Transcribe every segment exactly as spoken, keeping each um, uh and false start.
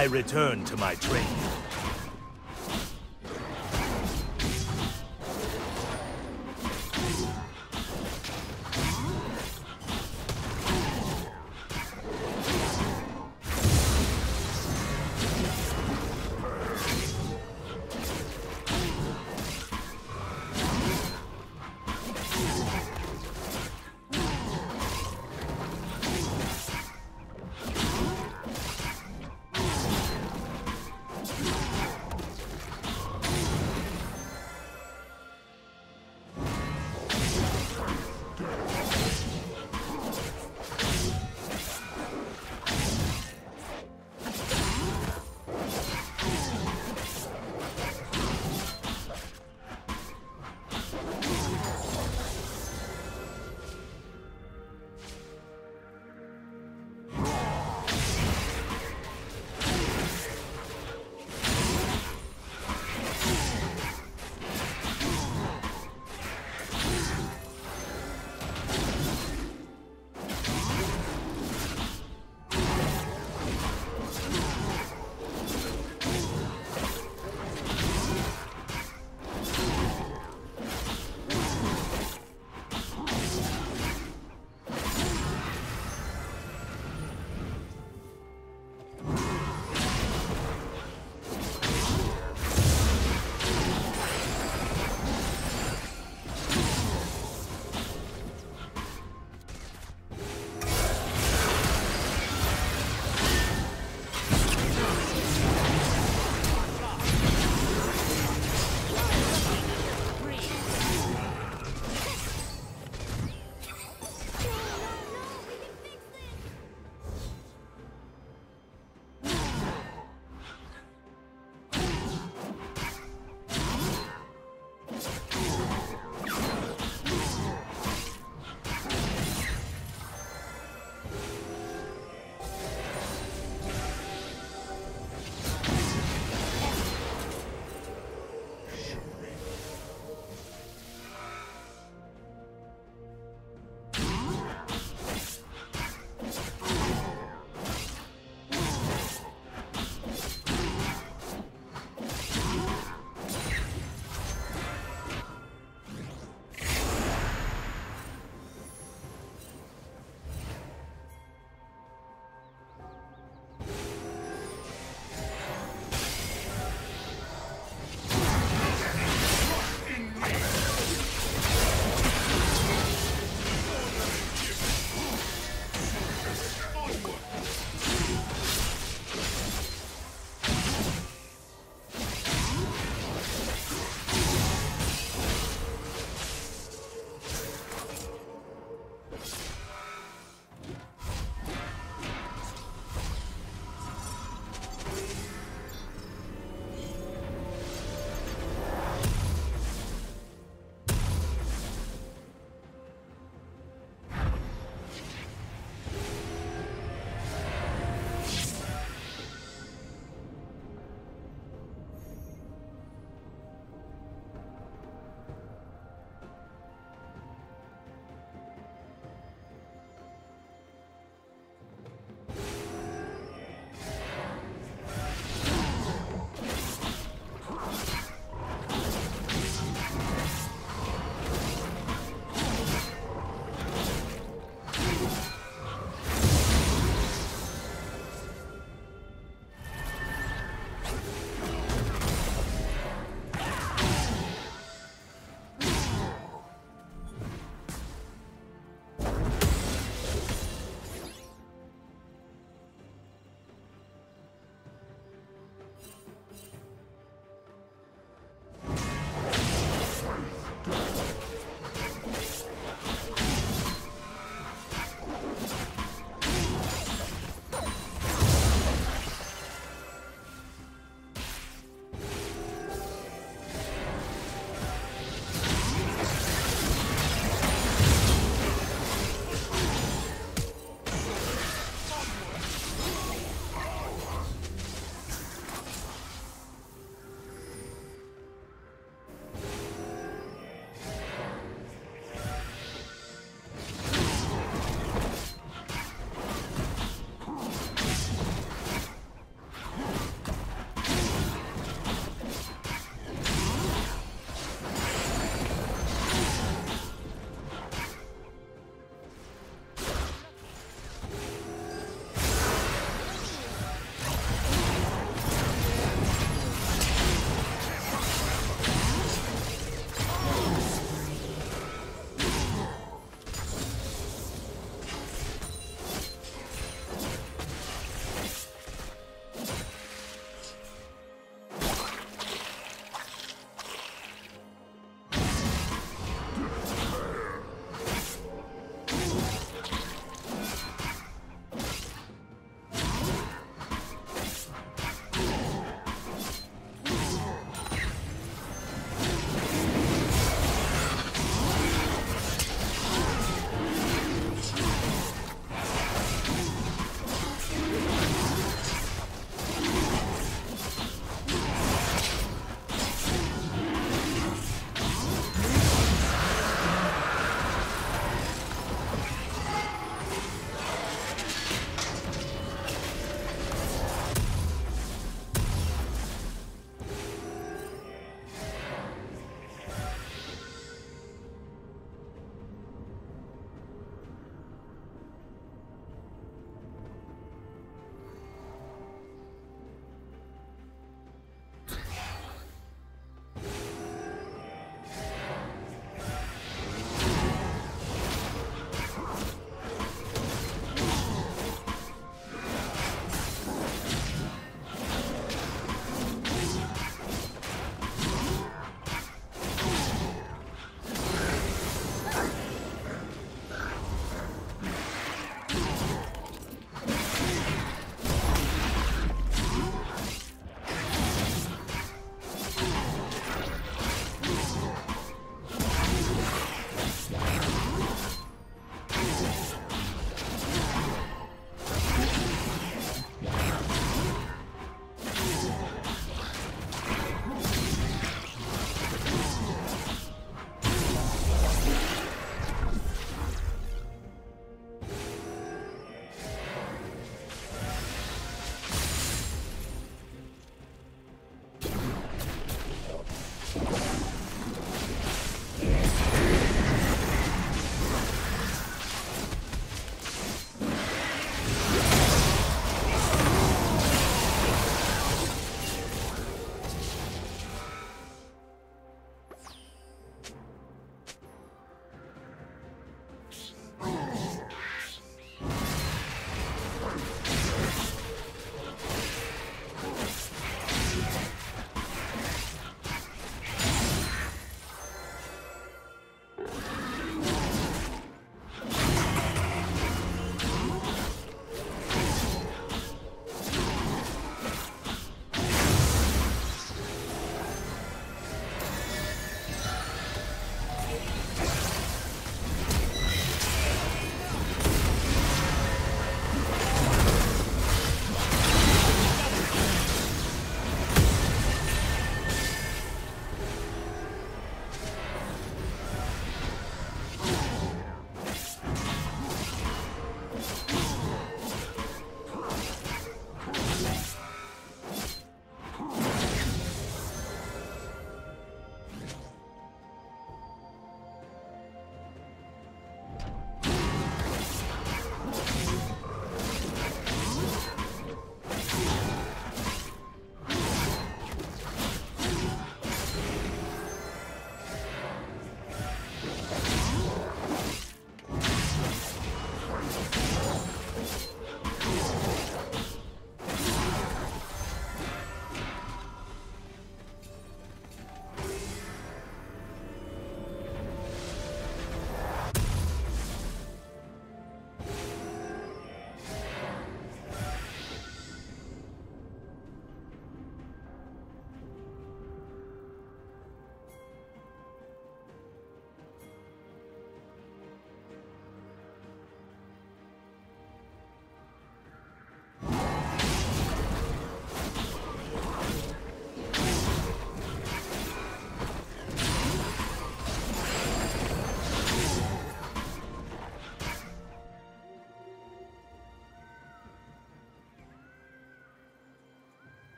I return to my train.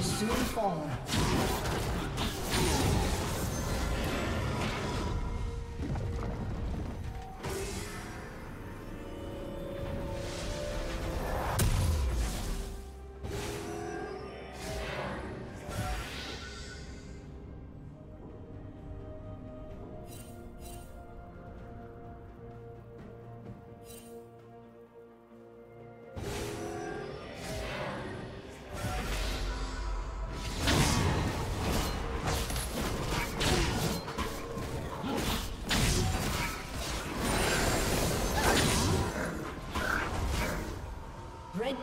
will soon fall. Red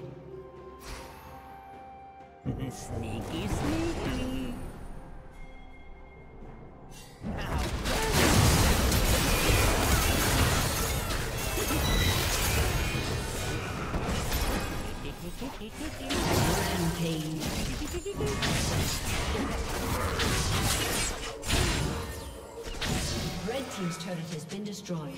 Sneaky, sneaky. Rampage. Red team's turret has been destroyed.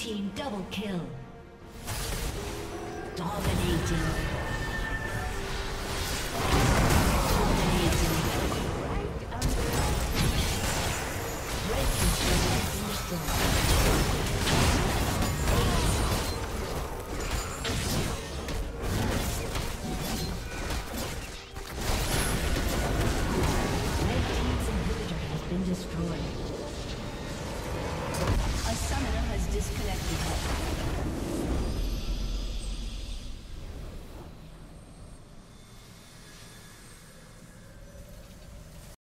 team double kill. Dominating. Destroyed. A summoner has disconnected.